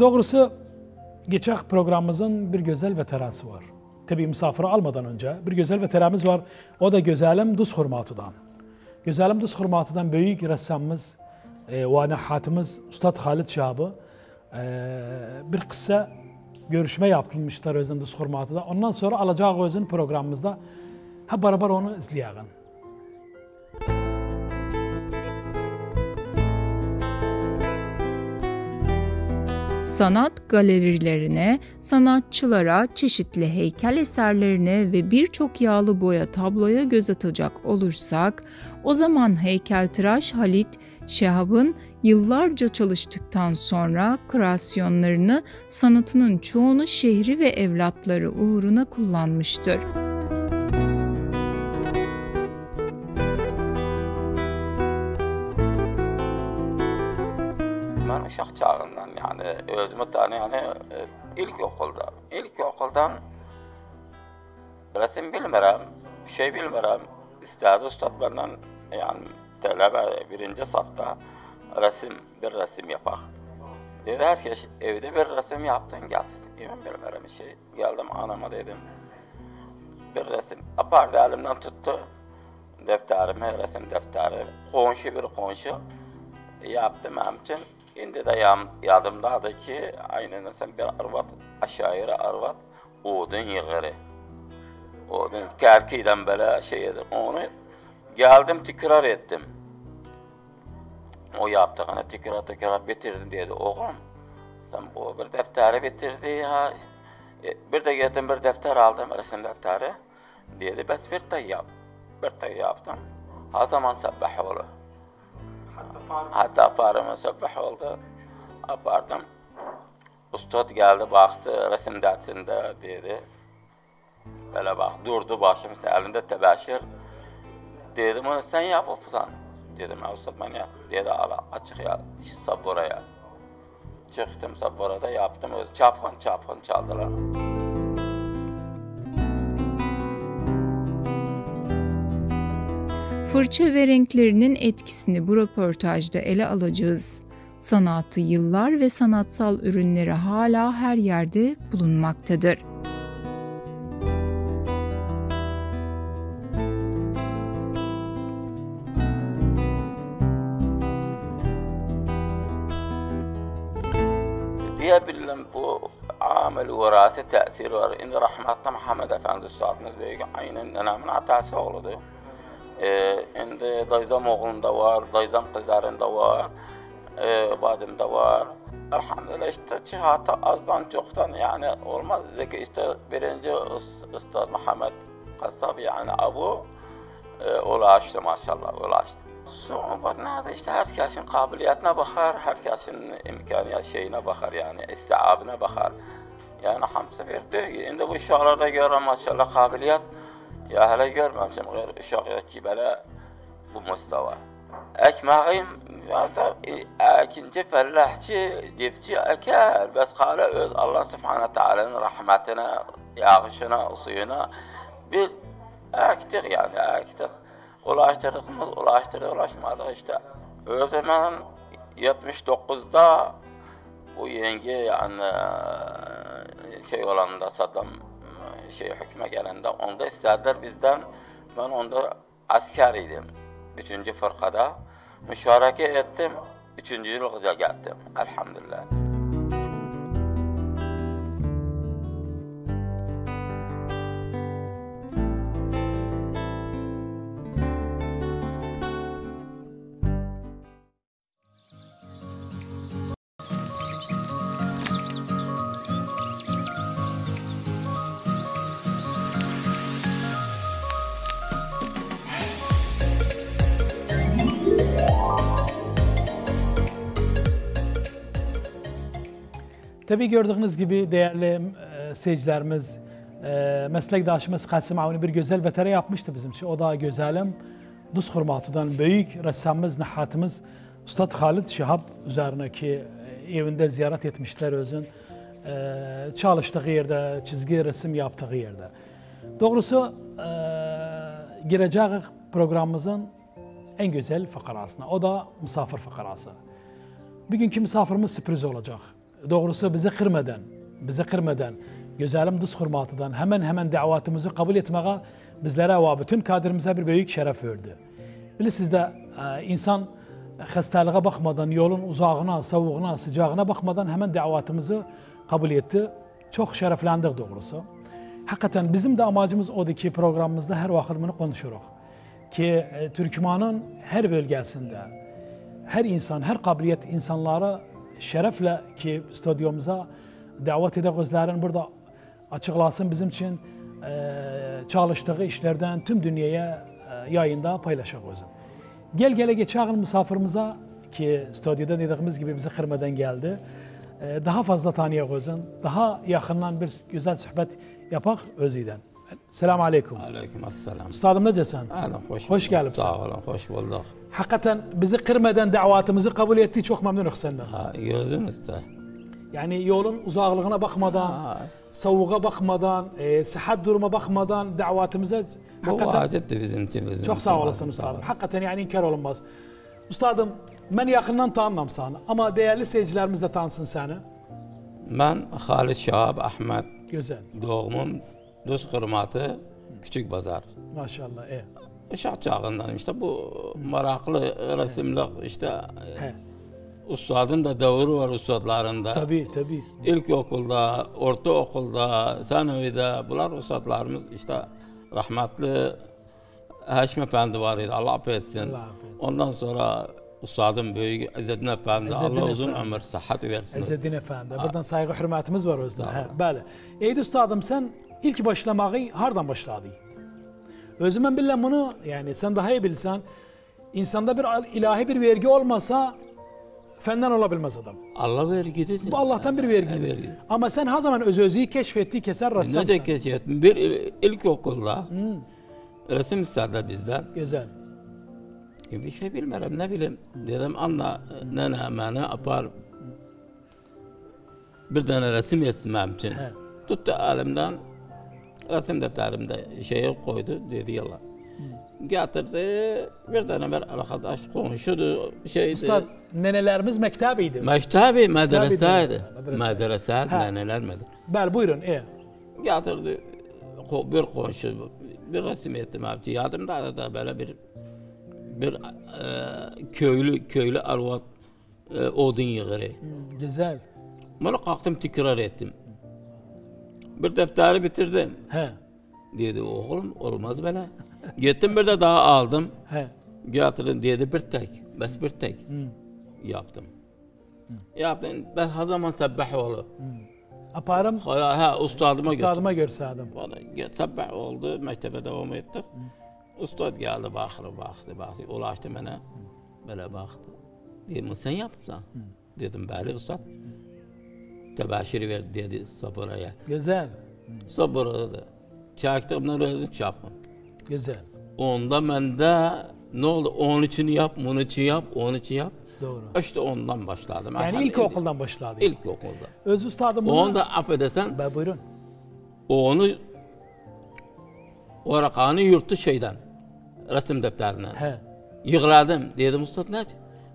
Doğrusu geçen programımızın bir gözel veteransı var. Tabii misafiri almadan önce bir gözel veteranımız var. O da Gözelim Duz Hormatı'dan. Gözelim Duz Hormatı'dan büyük ressamımız ve nahatımız Ustad Halit Şab'ı bir kısa görüşme yaptırmışlar özünün Duz Hormatı'da. Ondan sonra alacağı özün programımızda hep beraber onu izleyelim. Sanat galerilerine, sanatçılara, çeşitli heykel eserlerine ve birçok yağlı boya tabloya göz atacak olursak, o zaman heykeltıraş Halit Şab'ın yıllarca çalıştıktan sonra kreasyonlarını, sanatının çoğunu şehri ve evlatları uğruna kullanmıştır. Ben uşak çağından yani özümü tanıyan ilkokulda. İlkokuldan resim bilmirəm, bir şey bilmirəm. İstədi ustad məndən yani tələbə birinci safda bir resim yapaq. Dedi herkes evde bir resim yaptın gətir. Mən bilmirəm bir şey. Gəldim anama dedim. Bir resim apardı əlimdən tutdu. Dəftərimi, resim dəftəri. Qonşu bir qonşu yaptı mənim üçün. İndi de yadımdadır ki, aynen bir arvat, aşağı arvat, odun yığırı. Odun, kerkiden böyle şey yedim. Onu geldim tekrar ettim. O yaptığını tekrar bitirdin dedi. Oğlum, sen bu bir defteri bitirdi. Ha. Bir de gittim bir defter aldım, resim defteri. Dedi, bes bir de yaptım. O zaman sabah olur. Hatta aparımı sabah oldu, apardım. Ustad geldi, baktı, resim dersinde dedi. Böyle bak, durdu başım üstüne, elinde tebeşir. Dedim, onu sen yapıpsan. Dedim, ustad ben yap. Dedi, ala, açık ya, saboraya. Çıktım saborada, yaptım, çapkın çaldılar. Fırça ve renklerinin etkisini bu röportajda ele alacağız. Sanatı yıllar ve sanatsal ürünleri hala her yerde bulunmaktadır. Diyebilirim bu amel verası tesiri var. İndi rahmetli Muhammad Efendi üstadımız büyük aynen nenemin atası oğludur. İndi dayzam oğlunda var, dayzam kızlarında var, badimda var. Elhamdülillah işte cihata azdan çoktan yani olmaz. Zeki işte birinci Ustad Muhammed Kassab yani abu ulaştı maşallah ulaştı. Sohbet nerede işte herkesin kabiliyetine bakar, herkesin imkaniyet şeyine bakar yani istiabına bakar. Yani hamsa bir dögü. İndi bu uşaklarda görüyorum maşallah kabiliyet. Ya hele görmemişim, uşağıya ki böyle bu mustava. Ekmeğim ya da ikinci fellahçi, cipçi eker. Bes kâle öz Allah Subhanahu Teala'nın rahmetine, yağışına, suyuna biz ektik yani ektik. Ulaştırdık, ulaşmadık işte. O zaman 79'da bu yenge yani şey olanında Saddam hükme gelende onda istediler bizden, ben onda askeriydim. 3. fırkada müşareke ettim, 3. yılda geldim. Elhamdülillah. Tabii gördüğünüz gibi değerli seyircilerimiz, meslektaşımız Kasim Avni bir güzel vetera yapmıştı bizim için. O da Gözelim Duz Hormatı'dan büyük ressamımız, nahatımız Ustad Halit Şab üzerindeki evinde ziyaret etmişler özün. Çalıştığı yerde, çizgi resim yaptığı yerde. Doğrusu gireceği programımızın en güzel fakarasına, o da misafir fakarası. Bugünkü misafirimiz sürpriz olacak. doğrusu bizi kırmadan, Gözelim Duz Hormatı'dan hemen davetimizi kabul etmeye bizlere ve bütün kadrimize bir büyük şeref verdi. Bilirsiniz de insan hastalığa bakmadan, yolun uzağına, soğuğuna, sıcağına bakmadan hemen davetimizi kabul etti. Çok şereflendik doğrusu. Hakikaten bizim de amacımız odur ki programımızda her vakit bunu konuşuruz. Ki Türkmen'in her bölgesinde, her insan, her kabiliyet insanlara şerefle ki stüdyomuza davet edip özlerin burada açıklasın bizim için çalıştığı işlerden tüm dünyaya yayında paylaşacak özüm. Gele geçen misafirimize ki stüdyoda dediğimiz gibi bizi kırmadan geldi. Daha fazla tanıyacak özüm. Daha yakından bir güzel sohbet yapak özüden. Selamun aleyküm. Aleyküm asselam. Üstadım necesen? Adam hoş geldin. Sağ olun, hoş bulduk. Hakikaten bizi kırmadan davetimizi kabul ettiği çok memnunuz senden. Ha, gözümüzde. Yani yolun uzaklığına bakmadan, soğuğa bakmadan, sıhhat duruma bakmadan davetimize... Bu vacipti bizim için. Bizim çok sağ olasın üstadım. Hakikaten yani inkar olunmaz. Üstadım, ben yakından tanımam seni ama değerli seyircilerimiz de tanısın seni. Ben Halit Şab Ahmet. Güzel. Doğumum Düz Kurumatı, Küçük Bazar. Maşallah. Uşak çağından işte bu meraklı resimlik işte... Ustadın da devri var ustadlarında. Tabii. İlkokulda, ortaokulda, sanavide bunlar ustadlarımız işte rahmetli Heşim Efendi var idi. Allah affetsin. Ondan sonra ustadın büyük İzzettin Efendi. Allah uzun ömür, sıhhat versin. İzzettin Efendi. Buradan saygı, hürmetimiz var özden. Böyle. Eydi ustadım sen ilk başlamayı hardan başladın? Özümden bilen bunu yani sen daha iyi bilsen insanda bir ilahi bir vergi olmasa fenden olabilmez adam. Allah vergidir. Bu Allah'tan bir vergidir. Ama sen her zaman özü keşfettiği keser rassamsın. Ne de keşfettim. Bir ilkokulda resim istediler bizden. Güzel. Bir şey bilmiyorum, ne bileyim. Dedim anla, nene apar. Bir tane resim etmem için. Tuttu elimden, resim defterimde şeyi koydu, dedi yallah. Getirdi, bir tane bir arkadaş konuşudu, şeydi. Ustad, nenelerimiz mektebiydi. Mektebi, medreseydi. Medreseydi, neneler medreseydi. Bel, buyurun, Getirdi, bir konuşu, bir resim ettim abi. Yardımda arada böyle bir köylü arvat odun yığırı. Güzel. Bunu kalktım, tekrar ettim. Bir defteri bitirdim. Dedi, oğlum olmaz böyle. Gittim bir de daha aldım. Getirdim dedi bir tek. Yaptım. Ben her zaman Sebbahoğlu. Aparım? Ustadıma görsedim. Sebbahoğlu, mektebe devam ettik. Ustad geldi, baktı. Ulaştı bana, böyle baktı. Dedim, sen yapsan. Dedim, böyle ustad. Tebeşiri verdi dedi sabıraya. Güzel. Sabırı da. Çektim, bunları özüm çapım. Güzel. Onda bende ne oldu? Onun için yap, bunun için yap, onun için yap. Doğru. İşte ondan başladım. Yani ilkokuldan başladım. İlkokulda. Öz ustadım bunu. Onu da affedersen. Ben buyurun. Orakanı yurttu şeyden. Resim defterinden. Yığladım. Dedim ustad ne?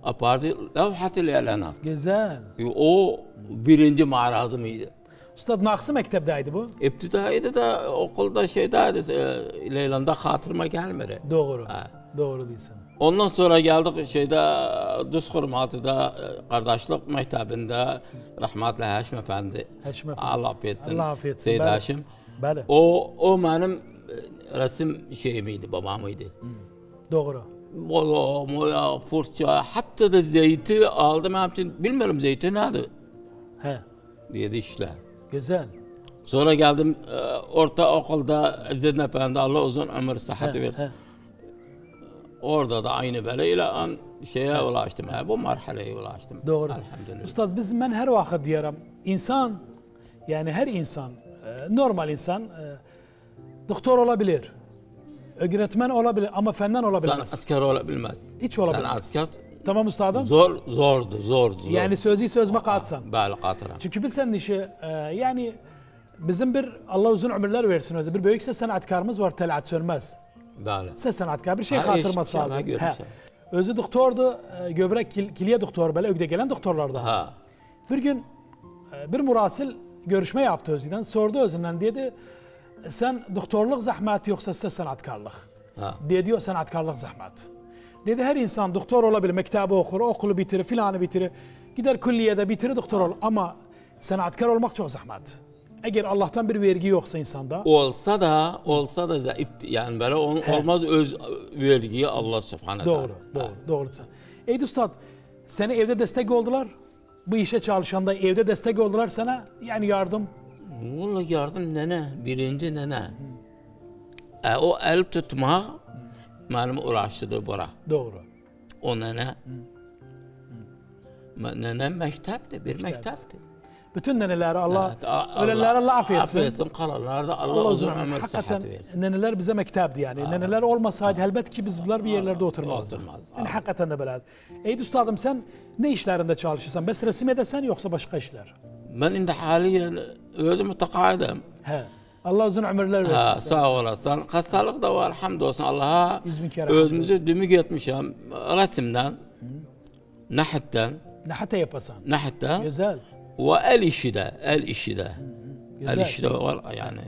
Apardı. Levhatil elenaz. Güzel. O birinci mağarazımıydı. Ustad Naksı mektebdeydi bu? İptidaydı da okulda şeydeydi, Leylan'da hatırıma gelmedi. Doğru, doğru değilsin. Ondan sonra geldik şeyde, Düz Kurumatı'da, kardeşlik mektebinde rahmetli Heşim Efendi. Heşim Efendi. Allah affetsin. Allah affetsin. Seyyid Heşim. Bele. O benim resim şeyimiydi, babamıydı. Doğru. Boya, fırça, hatta da zeyti aldım. Bilmiyorum zeyti neydi? Dedi işte. Güzel. Sonra geldim ortaokulda İzzettin Efendi Allah uzun ömür sıhhat versin. Orada da aynı beleyle şeye ulaştım. Bu marhaleye ulaştım. Doğru. Ustad biz ben her vakit diyorum insan yani her insan normal insan doktor olabilir. Öğretmen olabilir ama fenden olabilmez. Sen asker olabilmez. Hiç olabilmez. Sen asker. Tamam ustadım. Zordu. Yani sözme katsan. Böyle katıram. Çünkü bilsen işi yani bizim bir Allah uzun ömürler versin öyle bir büyük ses sanatkarımız var Telat Sönmez. Böyle. Ses sanatkar bir şey katırması lazım. Özü doktordu, göbrek kiliye doktor böyle ögde gelen doktorlardı. Bir gün bir murasil görüşme yaptı Özü'den. Sordu Özü'nden, dedi sen doktorluk zahmeti yoksa size sanatkarlık? Dedi diyor, sanatkarlık zahmeti. Dedi her insan doktor olabilir, mektebi okur, okulu bitirir, filanı bitirir, gider külliyede bitirir, doktor olur. Ama sanatkar olmak çok zahmet. Eğer Allah'tan bir vergi yoksa insanda. Olsa da zayıf, yani böyle olmaz öz vergiyi Allah subhanahu. Doğru. Ey Ustad, seni evde destek oldular, bu işe çalışanda evde destek oldular sana, yani yardım. Vallahi yardım nene, birinci nene. O el tutmak, benim uğraştırdı bura. Doğru. O nene. Nene mektepti, bir mektepti. Bütün neneleri Allah, ölenleri Allah affetsin. Kalanları da Allah uzun ömür sıhhat versin. Neneler bize mektepti yani. Neneler olmasaydı elbet ki biz bunlar bir yerlerde oturmazdık. Yani hakikaten de böyle. Ey Ustadım, sen ne işlerinde çalışırsan? Bes resim edesen yoksa başka işler? Ben şimdi haliyen öldüm mütekaidim. Allah uzun ömürler versin. Sağ olasın. Hastalık da var hamdolsun Allah'a. Özümüzü dümük etmişim. Resimden, nahitten. Nahite yapasan. Nahitten. Güzel. Ve el işi de. El işi de var yani.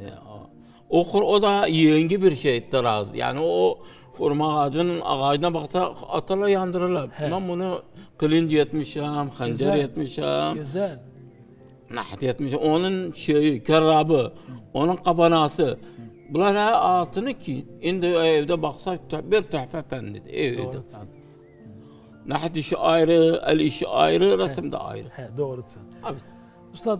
O da yengi bir şey, teraz. Yani o hurma ağacının ağacına baksa atarlar, yandırırlar. Ben bunu kılınç etmişim, hancer etmişim. Güzel. Nahat etmişim. Onun şeyi, kerrabı, onun kabanası. Bunlar her altını ki, şimdi evde baksa bir Tuhfe Efendi'dir evde. Nahat işi ayrı, el işi ayrı, resim de ayrı. Doğru. Ustad,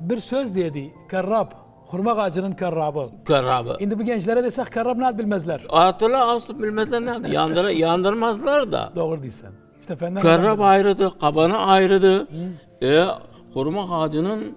bir söz dedi, karrab, hurma ağacının karrabı. Karrabı. Şimdi bu gençlere desek karrab ne bilmezler? Atla asıl bilmezler ne? Yandırmazlar da. Doğru diyorsun. İşte karrab ayrıdı, kabanı ayrıdı. Hurma ağacının,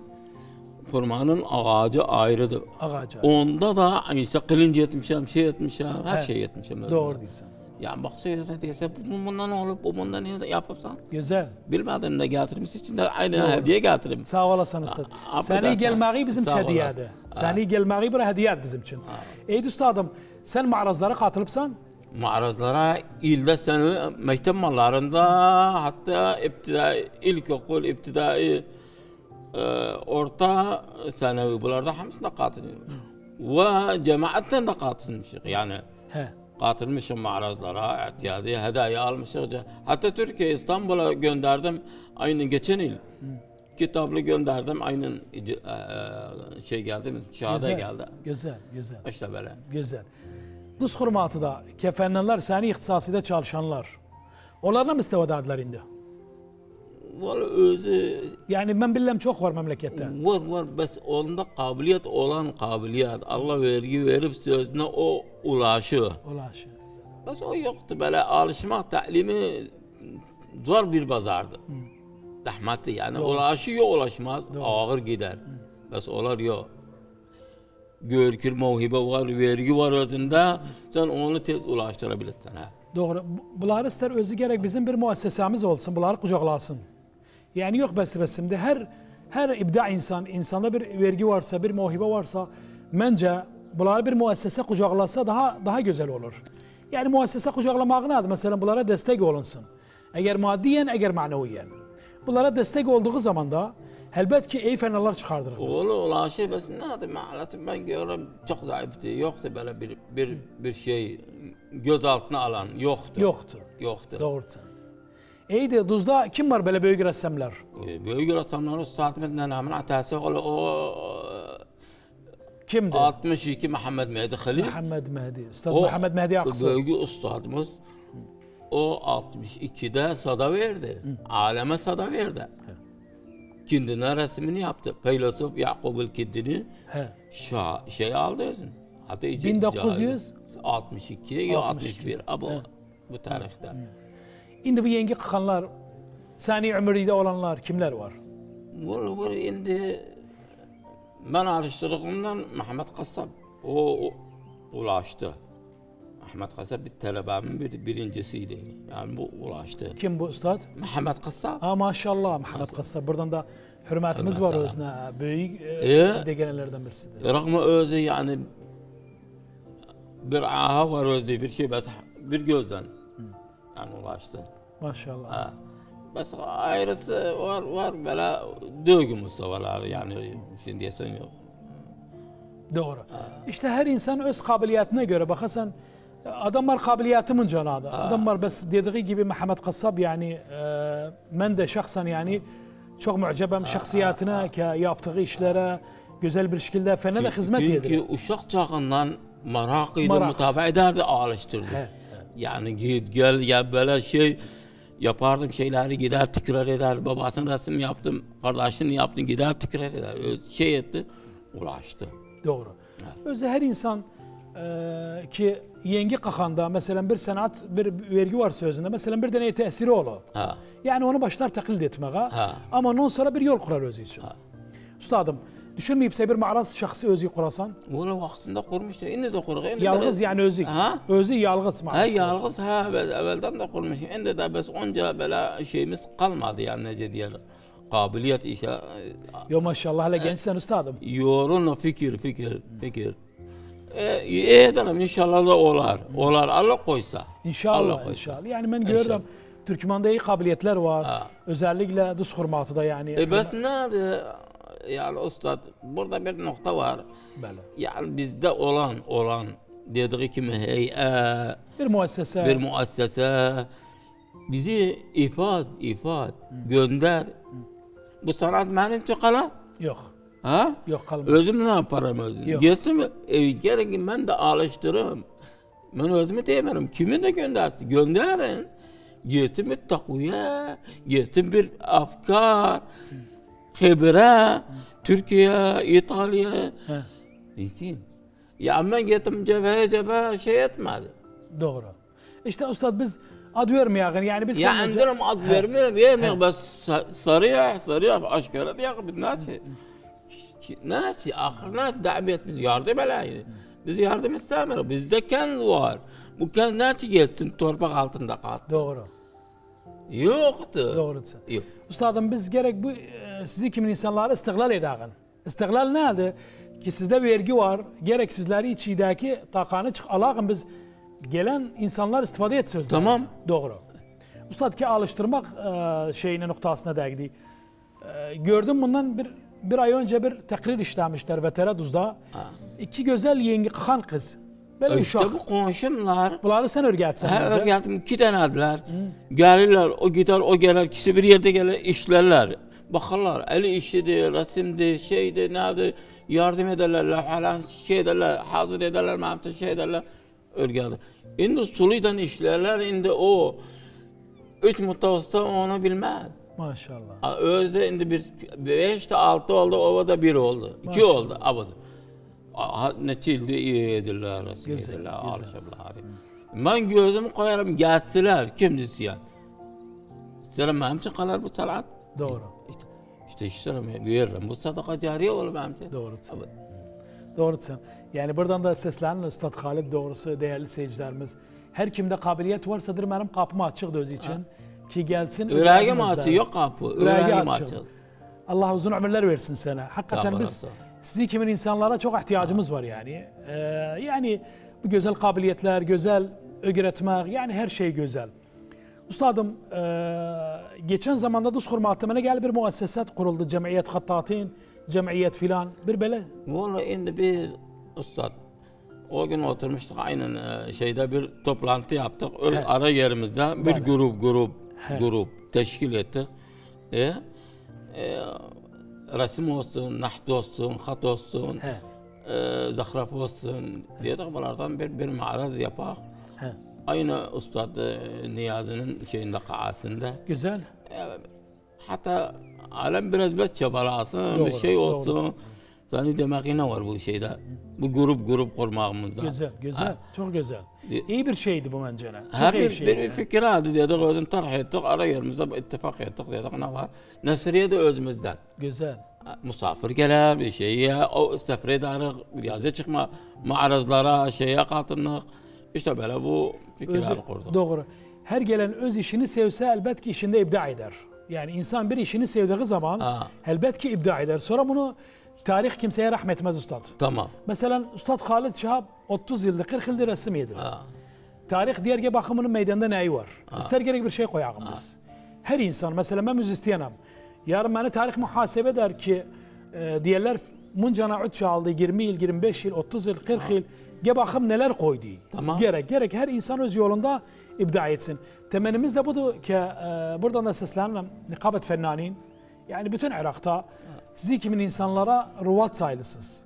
hurmanın ağacı ayrıdı. Ağacı. Onda da işte kılınç etmişim, şey etmişim, her şey etmişim. Doğru diyorsun. Yani baksa diyse bundan olup bundan ne yapıpsan. Güzel. Bilmeden de getirmiş için de aynı hediye getirim. Sağ olasın Ustad. Seni gelmeyi bizim için hediyedir. Seni gelmeyi bir hediyedir bizim için. Ey Ustadım, sen mağarazlara katılıpsan? Mağarazlara ilde seni mektep mallarında, hatta ilkokul, ibtidai, orta senevi bunlarda hamısında katılıyor. Ve cemaatten de katılmış yani. Katılmışım mağarazlara, ihtiyacı, hediye almışız. Hatta Türkiye, İstanbul'a gönderdim, aynı geçen yıl. Kitabını gönderdim, aynı şey geldi, şahada geldi. Güzel. İşte böyle. Güzel. Duz Kurumatı da, kefenlenler, seni ihtisasıyla çalışanlar. Onlarla mı istevada edilir indi? Valla özü... Yani ben bilmem çok var memlekette. Var. Bes onda kabiliyet olan kabiliyet. Allah vergi verip sözüne o ulaşıyor. Bes o yoktu böyle. Alışmak, ta'limi zor bir bazardı. Zahmetli yani. Doğru. Ulaşıyor, ulaşmaz. Doğru. Ağır gider. Bes olar yok. Görkül mevhibe var, vergi var özünde. Sen onu tez ulaştırabilirsin. Doğru. Bunları ister özü gerek bizim bir müessesemiz olsun. Bunları kucaklasın. Yani yok bes resimde her ibda insanda bir vergi varsa, bir muhibe varsa, bence bunları bir müessese kucaklasa daha güzel olur. Yani müessese kucaklamak nedir? Mesela bunlara destek olunsun. Eğer maddiyen, eğer maneviyen. Bunlara destek olduğu zaman da elbet ki iyi fenalar çıkardırırız. Ola şey bes nedir? Maalesef ben görüyorum çok zayıftı. Yoktu böyle bir şey göz altına alan. Yoktu. Doğrudur. İyiydi. Duz'da kim var böyle büyük ressamlar? Büyük ressamlar Ustad Niyaz'ın atası kimdi? 62 Muhammad Mehdi Xali. Muhammad Mehdi. Ustad Muhammad Mehdi Aksu. Büyük ustadımız o 62'de sada verdi. Aleme sada verdi. Kendine resmini yaptı. Filosof Yakup el-Kiddini şey aldı. Hatta 1962 ya 61. Bu tarihte. İndi bu yengi kıkanlar, sani ömürlüğde olanlar kimler var? Var indi, ben araştırdığımdan Mahmut Kassab, o ulaştı. Mahmut Kassab bir telebemin birincisiydi, yani bu ulaştı. Kim bu Ustad? Mahmut Kassab. Maşallah Mahmut Kassab, buradan da hürmetimiz var özüne, büyük degenelerden birisidir. Rağmen özü yani, bir aha var özü, bir şey, bir gözden. Yani ulaştı. Maşallah. başka ayrısı var böyle dövgü mustafaları yani şimdi diyesen yok. Doğru. İşte her insan öz kabiliyetine göre bakarsan adamlar kabiliyetimin canadı. Adamlar bes dediği gibi Mehmet Kassab yani ben de şahsen yani çok mucebem şahsiyetine ki yaptığı işlere güzel bir şekilde fena da hizmet ediyor. Çünkü uşak çağından merakıyla mutabaa ederdi, alıştırdı. He, he. Yani git gel ya böyle şey yapardım şeyleri gider tekrar eder. Babasının resim yaptım, kardeşinin yaptım gider tekrar eder. Şey etti, ulaştı. Doğru. Evet. Özellikle her insan ki yengi kakanda mesela bir sanat, bir vergi var sözünde mesela bir deney tesiri olur. Ha. Yani onu başlar taklit etmeye ama ondan sonra bir yol kurar özü için. Ha. Üstadım, düşünmeyipse bir mağaraz şahsi özü kurasan? Onu vaktinde kurmuştu, indi de kurur. Yalgız de... yani özü. Ha? Özü yalgız mağaraz. Yalgız, ha, evvelden de kurmuş. Indi de biz onca böyle şeyimiz kalmadı yani nece diyelim. Kabiliyet işe. Yo maşallah hele gençsen üstadım. Yorun fikir. Ederim inşallah da olar. Olar Allah koysa. İnşallah. Yani ben gördüm Türkmen'de iyi kabiliyetler var. Ha. Özellikle Düz Kurumatı'da yani. Bes nerede? Yani ustad burada bir nokta var. Böyle. Yani bizde olan dediği kimi heyet. Bir muassese. Bizi ifade gönder. Bu sanat benim çıkala? Yok. Ha? Yok kalmaz. Özüm ne yaparım özüm? Geçtim mi? Gerek ben de alıştırırım. Ben özümü demiyorum. Kimi de göndersin? Gönderin. Geçtim bir takviye, geçtim bir afkar, hibre, Türkiye, İtalya. Peki. Ya ben gittim cevhe şey etmedi. Doğru. İşte ustad biz ad vermiyor yani bir ya indirim ad vermiyor vermiyor bas sarıya aşkara diye bir ne ahırnat davet biz yardım elaydı. Biz yardım istemiyoruz. Bizde kendi var. Bu kendi ne gelsin torpak altında kalsın. Doğru. Yoktu. Doğrusu. Yok. Üstadım biz gerek bu sizi kimin insanları istiklal edağın. İstiklal nedir? Ki sizde vergi var. Gerek sizleri içideki takanı çık alağın biz gelen insanlar istifade et sözler. Tamam. Doğru. Ustad ki alıştırmak şeyinin noktasına değdi. Gördüm bundan bir ay önce bir takrir işlemişler ve Teraduz'da. İki güzel yenge kıhan kız. Böyle işte uşak. Bu konuşumlar. Bunları sen örgetsen. He örgetim. İki tane aldılar. Gelirler, o gider, o gelir. Kişi bir yerde gelir, işlerler. Bakarlar, eli işidir, resimdir, şeydir, nedir. Yardım ederler, lafhalan şey ederler, hazır ederler, mağdur şey ederler. Örgüldü. Şimdi suluydan işlerler, şimdi o üç mutavasta onu bilmez. Maşallah. Özde şimdi bir 5 de 6 oldu, ovada 1 oldu, 2 oldu, abada. Netildi iyi edirler, güzel, alışırlar. Ben gözümü koyarım, gelsinler, kim diyeceğim? İsterim benim için kalır bu sanat. Doğru. İşte isterim, veririm. Bu sadaka cariye olur benim için. Doğru. Doğrusun. Yani buradan da seslenin Ustad Halit doğrusu değerli seyircilerimiz. Her kimde kabiliyet varsadır benim kapımı açık özü için. Ki gelsin. Üreğim açık yok kapı. Üreğim açık. Allah uzun ömürler versin sana. Hakikaten biz sizi kimin insanlara çok ihtiyacımız var yani. Yani bu güzel kabiliyetler, güzel öğretmek yani her şey güzel. Ustadım geçen zamanda Düz Kurumatı bana gel bir muasseset kuruldu. Cemiyet Hattatin. Cemiyet filan bir bele. Valla şimdi bir ustad o gün oturmuştuk aynen şeyde bir toplantı yaptık. Öyle ara yerimizde bir grup teşkil ettik. Resim olsun, naht olsun, hat olsun, zahraf olsun dedik. Bunlardan bir mağaraz yapak. Aynı Ustad Niyaz'ın şeyinde kaasında. Güzel. Hatta alem biraz betçe balasın, bir şey olsun. Yani demek ki ne var bu şeyde? Bu grup kurmağımızda. Güzel. Ha. Çok güzel. İyi bir şeydi bu mencene. Bir fikir aldı dedik, özüm tarih ettik, ara yerimizde ittifak ettik dedik ne var? Nesriye de özümüzden. Güzel. Musafir gelir, bir şeye, o sefere edarıq, yazı çıkma, mağarazlara, şeye katılmak. İşte böyle bu fikirleri kurduk. Doğru. Her gelen öz işini sevse elbet ki işinde ibda eder. Yani insan bir işini sevdiği zaman elbet ki ibda eder. Sonra bunu tarih kimseye rahmetmez ustad. Tamam. Mesela Ustad Halit Şab 30 yıldır, 40 yıldır resim yedi. Tarih diğer bakımının meydanda neyi var? İster gerek bir şey koyalım biz. Her insan, mesela ben müzisyenim. Yarın beni tarih muhasebe eder ki diğerler muncana 3 aldı, 20 yıl, 25 yıl, 30 yıl, 40 yıl. Ge bakım neler koydu. Tamam. Gerek her insan öz yolunda ibda etsin. Temennimiz de budur ki buradan da seslenirim nikabet fennanin. Yani bütün Irak'ta siz 2000 insanlara ruvat sayılısınız.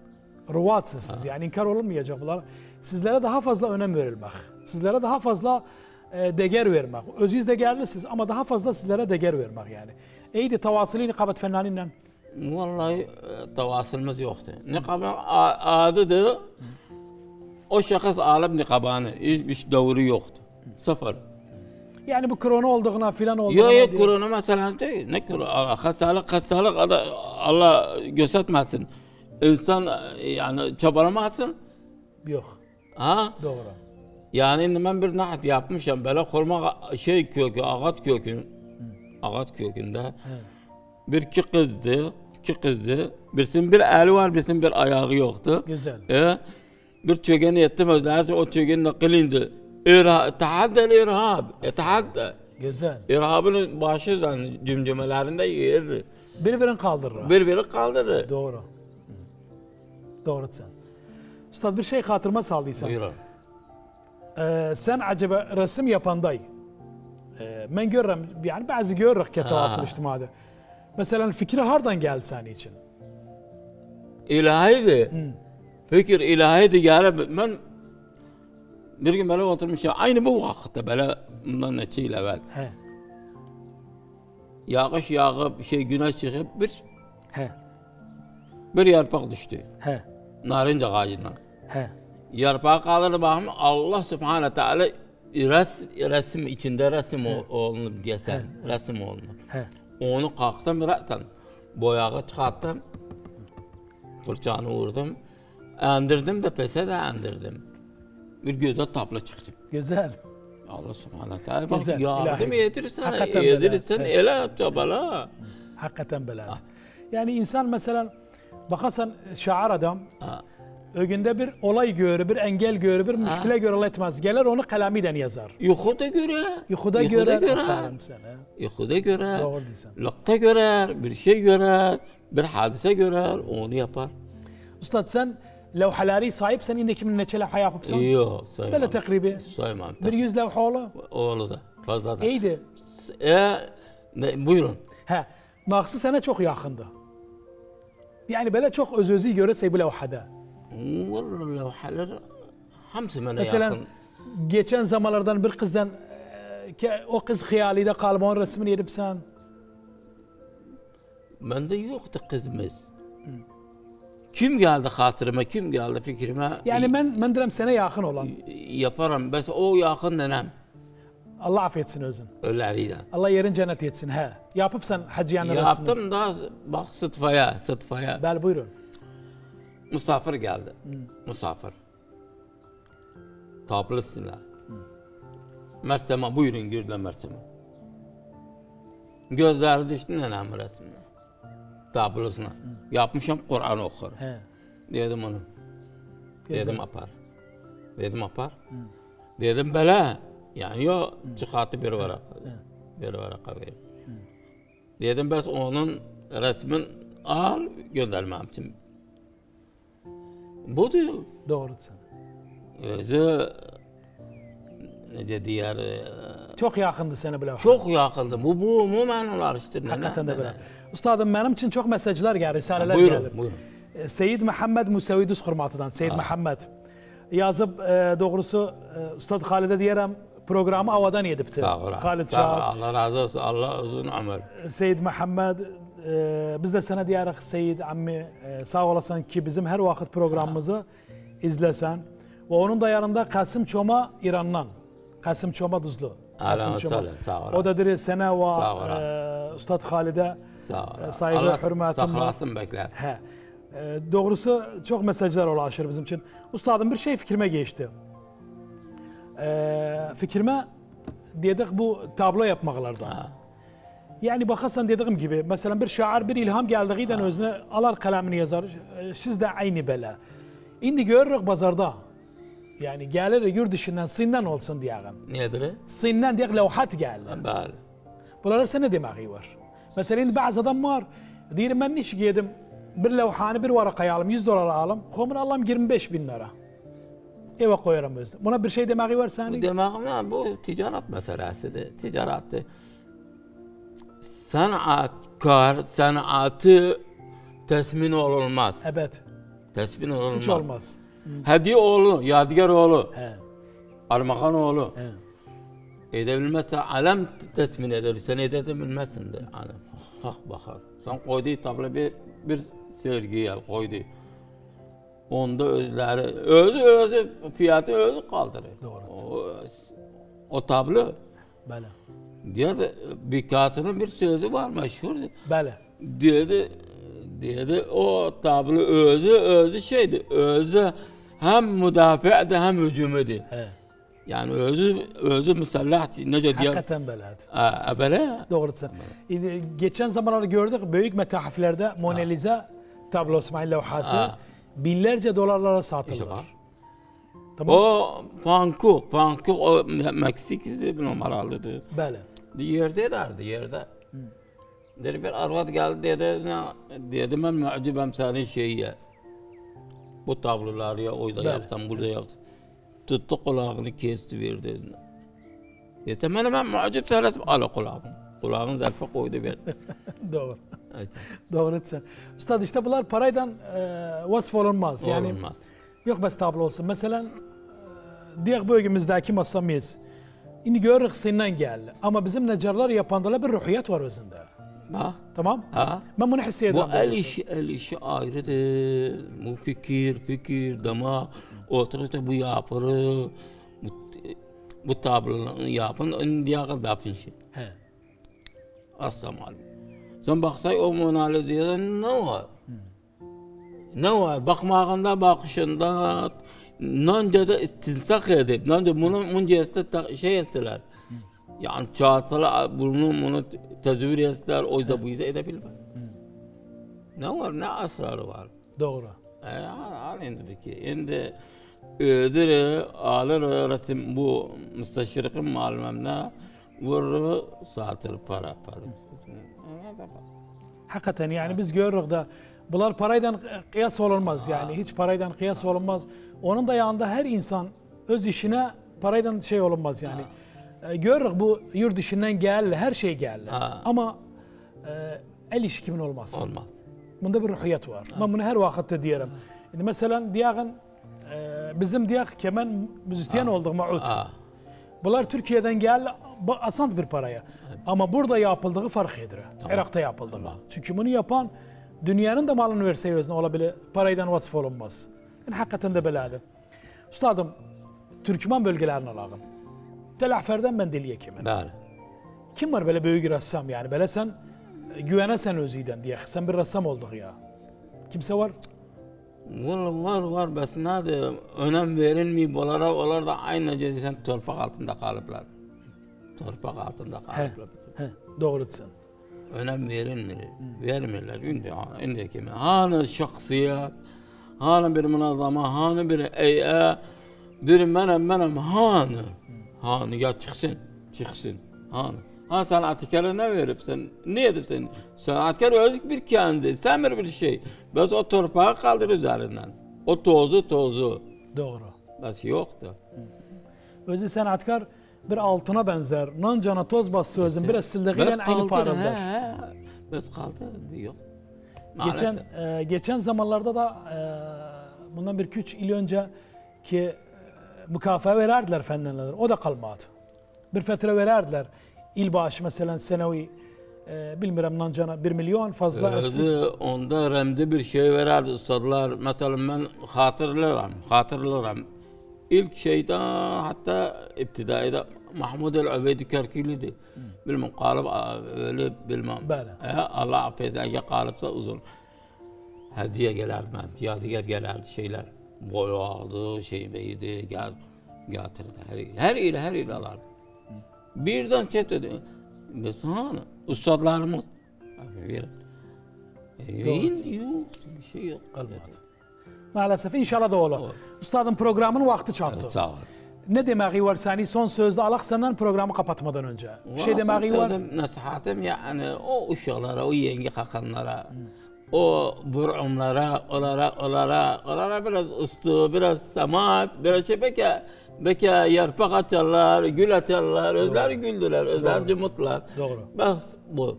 Ruvatsızsınız. Yani inkar olunmayacak bunlar. Sizlere daha fazla önem verilmek. Sizlere daha fazla değer vermek. Özünüz değerlisiniz ama daha fazla sizlere değer vermek yani. Eydi tavasili nikabet fennaninle. Vallahi tavasılımız yoktu. Nikabın adıdır. O şahıs alıp nikabını. Hiçbir doğru yoktu. Sıfır. Yani bu korona olduğuna filan olduğuna... Yok korona mesela değil. Ne korona? Hastalık Allah göstermesin. İnsan yani çabalamasın. Yok. Ha? Doğru. Yani şimdi ben bir naht yapmışım. Böyle hurma şey kökü, ağaç kökünde. Hı. Bir iki kızdı. Birisinin bir eli var, birisinin bir ayağı yoktu. Güzel. Bir çöken ettim özlerse o çökenle kılındı. Tahaddel irhab. Tahaddel. Güzel. İrhabın başı yani cümlelerinde yerdi. Birbirini kaldırır. Doğru. Doğru sen. Üstad bir şey hatırıma saldıysan. Buyurun. Sen acaba resim yapanday. Ben görürüm yani bazı görürük ki tavasıl içtimada. Mesela fikri hardan geldi senin için? İlahiydi. Fikir ilahiydi yani ben bir gün böyle oturmuşum. Aynı bu vakitte böyle bundan neçe yıl evvel. He. Yağış yağıp güneş çıkıp bir yarpak düştü. He. Narince ağacından. He. Yarpağı kaldırdı bakayım Allah Subhanahu Teala resim içinde resim olunur diyesen. He. Resim olunur. He. Onu kalktım bıraktım. Boyağı çıkarttım. Fırçanı vurdum. Endirdim de pese de endirdim. Bir göze tablo çıktı. Güzel. Allah Subhanahu Teala bak yardım yedirirsen ele çabala. Hakikaten bela. Yani insan mesela bakarsan şair adam ögünde bir olay görür, bir engel görür, bir müşkile görür etmez. Gelir onu kalemiden yazar. Yuhuda görer. Doğru diyorsun. Lakta görer, bir şey görer, bir hadise görer, onu yapar. Ustad sen levhaları sahipsen indi kimin neçe levha yapıpsan? Yok saymam. Böyle tekribi. Saymam. Bir 100 levha oğlu? Oğlu da fazla da. İyiydi. Buyurun. Naksı sana çok yakındı. Yani böyle çok özü görürse bu levhada. Vallahi levhalar hamsi bana mesela, yakın. Mesela geçen zamanlardan bir kızdan o kız hiyalide kalma onun resmini yedip sen. Bende yoktu kızımız. Kim geldi hatırıma, kim geldi fikrime? Yani ben derim sana yakın olan. Yaparım. Bes o yakın denem. Allah affetsin özün. Öleriydi. Allah yerin cennet etsin. He. Yapıp sen hacıyanın resmini. Yaptım da bak sıtfaya. Bel buyurun. Musafir geldi. Musafir. Tablısıyla. Mersem'e buyurun girdiler Mersem'e. Gözleri düştü nenem resmine. Tablısına. Yapmışım Kur'an okur. He. Dedim onu. Güzel. Dedim apar. Dedim bela. Yani yok çıkarttı bir varaka. Bir varaka verir. Dedim ben onun resmin al göndermem için. Bu diyor. Doğru sen. Özü ne diğer çok yakındı seni bile. Çok yakındı. Bu manalar araştırın. Hakikaten de böyle. Üstadım benim için çok mesajlar geldi, risaleler geldi. Buyurun. Seyyid Muhammed Musevidus Kürmatı'dan. Seyyid Muhammed yazıp doğrusu Ustad Halid'e diyelim programı avadan yedipti. Halit Şab. Allah razı olsun. Allah uzun ömür. Seyyid Muhammed biz de sana diyerek Seyyid ammi sağ olasın ki bizim her vakit programımızı izlesen. Ve onun da yanında Kasim Çoma İran'dan. Kasim Çoma Duzlu. Kasim Çoma. O da diri sana ve Ustad Halid'e saygı ve hürmetimle. Saklasın bekler. Doğrusu çok mesajlar ulaşır bizim için. Ustadım bir şey fikrime geçti. Fikrime dedik bu tablo yapmaklardan. Yani bakarsan dediğim gibi mesela bir şair bir ilham geldiğinden özüne alar kalemini yazar. Siz de aynı böyle. Şimdi görürük pazarda. Yani gelir yurt dışından Sin'den olsun diyelim. Nedir? Sin'den diyelim levhat geldi. Bunlara sene demaği var. Mesela indi bazı adam var. Diyelim ben niçin yedim? Bir levhanı bir varakaya alalım, 100 dolara alalım. Komunu alalım 25.000 lira. Eve koyarım özde. Buna bir şey demaği var sende. Demağım bu ticaret meselesidir. Ticarettir. Sanatkar, sanatı tesmin olunmaz. Evet. Tesmin olunmaz. Hiç olmaz. Hediye oğlu, Yadigar oğlu, Armakan oğlu. Edebilmezsen alem tesmin eder, sen edebilmezsin de alem. Hak bakar. Sen koyduğu tabla bir sergiye koydu. Onda özleri, özü fiyatı özü kaldırır. Doğru. O tablo. Böyle. Diyor Bikas'ın bir sözü var meşhurdu. Böyle. Dedi o tablo özü şeydi. Özü hem müdafiadı hem hücumdu. Yani özü müsallahdı. Nece diyor? Hakikaten belerdi. Böyle. Doğrudur. Geçen zamanları gördük büyük metahafilerde Mona Lisa tablosu, levhası binlerce dolarlara satılıyor. Tamam. O Pankuk o Meksik'de bir numaralıdır. Böyle. Yerde derdi, yerde. Dedi bir arvat geldi dedi ben mucibem senin şeyiye. Bu tabloları ya oyda yaptım, burada yaptım. Tuttu kulağını kesti verdi. Dedi ben mucib senin ala kulağını zarfa koydu verdi. Doğru. Evet. Doğru sen. Üstad işte bunlar paraydan vasf olunmaz. Yani olunmaz. Yok bes tablo olsun. Mesela diğer bölgemizdeki masamıyız. İndi görürük senden geldi. Ama bizim necarlar yapandılar bir ruhiyet var özünde. Ha? Tamam? Ha? Ben bunu hissediyorum. Bu el işi ayrıdır. Bu fikir, dama, oturursa bu yapır. Bu tablolarını yapın, onun diğer dafin şey. He. Asla malum. Sen baksay o Mona Lisa'dan ne var? Ne var? Bakmağında, bakışında, nanca da istinsak edip, nanca bunun cihazda şey ettiler. Yani çağırsalar, bunu tezvir ettiler, o yüzden bu yüzden edebilmez. Ne var, ne asrarı var? Doğru. Al şimdi ödürü, alır resim bu müsteşrikin malumuna, vurur, satır para. Hakikaten yani biz görürük da, bunlar paraydan kıyas olunmaz yani. Hiç paraydan kıyas olunmaz. Onun da yanında her insan öz işine paraydan şey olunmaz yani. Görürük bu yurt dışından geldi, her şey geldi. Ama el işi kimin olmaz. Olmaz. Bunda bir ruhiyet var. Ben bunu her vakitte diyelim. Mesela diyelim bizim diyelim kemen müzisyen olduk maut. Bunlar Türkiye'den geldi asant bir paraya. Ama burada yapıldığı fark edilir. Irak'ta yapıldı. Çünkü bunu yapan dünyanın da malını verse özne olabilir, paraydan vasf olunmaz. Yani hakikaten de beladır. Üstadım, Türkmen bölgelerini alalım. Telahfer'den ben deliye kimin? Böyle. Kim var böyle büyük ressam yani? Böyle sen güvenesen özüden diye. Sen bir ressam olduk ya. Kimse var? Var. Besna de önem verilmiyor. Bunlara onlar da aynı cezisen torpak altında kalıplar. Doğrusun. Önem vermirler. Şimdi kimi hani şahsiyet, hani bir münazama, hani bir bir menem hani ya çıksın hani sanatkara ne verirsen, ne edirsen, sanatkar özlük bir kendi, semir bir şey. Biz o torpağı kaldır üzerinden, o tozu. Doğru. Bas yoktu. Özü sanatkar bir altına benzer, nancana toz bası özün, bir esildiriyle aynı parıldır. Biz kaldı, yok. Maalesef. Geçen zamanlarda da bundan bir 2-3 yıl önce ki mükafaya vererdiler fendenler. O da kalmadı. Bir fetre vererdiler. İl başı mesela senevi bilmiyorum nancana 1 milyon fazla. Onda remdi bir şey vererdi ustalar. Mesela ben hatırlarım. İlk şeyden hatta ibtidaide Mahmud el-Üveyd-i Kerkili'di. Bilmem kalıp öyle bilmem. Böyle. Allah affetsin ya kalıpsa uzun. Hediye gelirdi, yadigar gelirdi şeyler. Boyağdı, şeymeydi, getirdi. Her il alardı. Birden çetledi. Mesela ustadlarımız. Yok, bir şey yok. Kalmadı. Maalesef inşallah da olur. Ustadın programının vakti çattı. Sağ ol. ne demeği var seni son sözde Allah senden programı kapatmadan önce? Bir şey demeği var. Nasihatim yani o uşaklara, o yenge hakanlara, o burumlara, onlara biraz ustu, biraz samat, biraz şey belki yarpak atarlar, gül atarlar, özler güldüler, özler cumutlar. Doğru. Bak bu.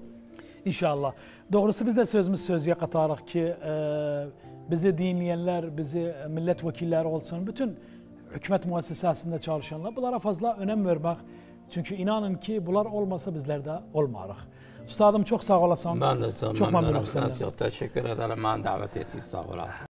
İnşallah. Doğrusu biz de sözümüz sözüye katarız ki bizi dinleyenler, bizi milletvekilleri olsun, bütün hükümet müessesesinde çalışanlar bunlara fazla önem vermek. Çünkü inanın ki bunlar olmasa bizler de olmarız. Üstadım çok sağ olasın. Ben de çok memnun oldum. Çok teşekkür ederim. Ben davet ettiğiniz sağ olasın.